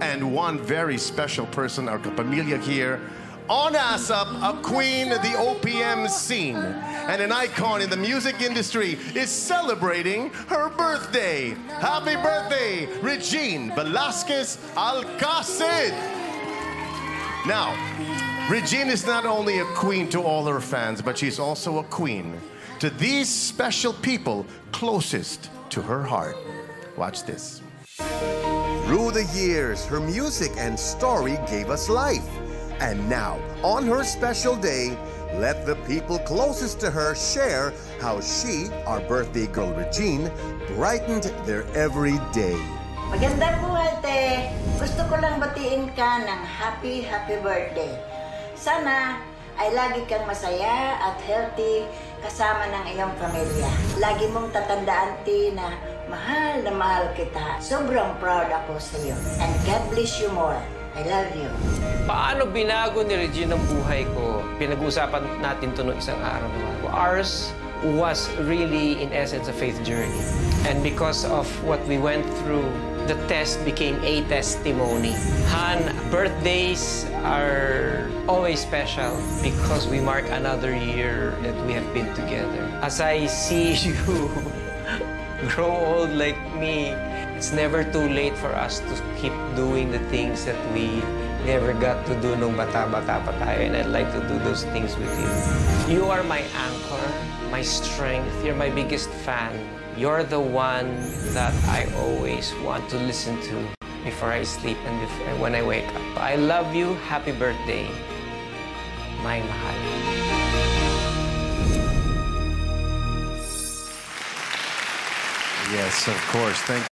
and one very special person, our kapamilya here, on ASAP, a queen of the OPM scene, and an icon in the music industry, is celebrating her birthday. Happy birthday, Regine Velasquez-Alcasid. Now, Regine is not only a queen to all her fans, but she's also a queen to these special people closest to her heart. Watch this. Through the years, her music and story gave us life. And now, on her special day, let the people closest to her share how she, our birthday girl Regine, brightened their everyday. Magandang buhay, te. Gusto ko lang batiin ka ng happy, happy birthday. Sana ay lagi kang masaya at healthy kasama ng iyong pamilya. Lagi mong tatandaan, te, na mahal kita. Sobrang proud ako sa iyo. And God bless you more. I love you. Paano binago ni Regine ang buhay ko? Pinag-uusapan natin ito noong isang araw. Ours was really, in essence, a faith journey. And because of what we went through, the test became a testimony. Han, birthdays are always special because we mark another year that we have been together. As I see you grow old like me, it's never too late for us to keep doing the things that we never got to do nung bata-bata pa tayo, and I'd like to do those things with you. You are my anchor, my strength, you're my biggest fan. You're the one that I always want to listen to before I sleep and when I wake up. I love you. Happy birthday, my mahal. Yes, of course. Thank you.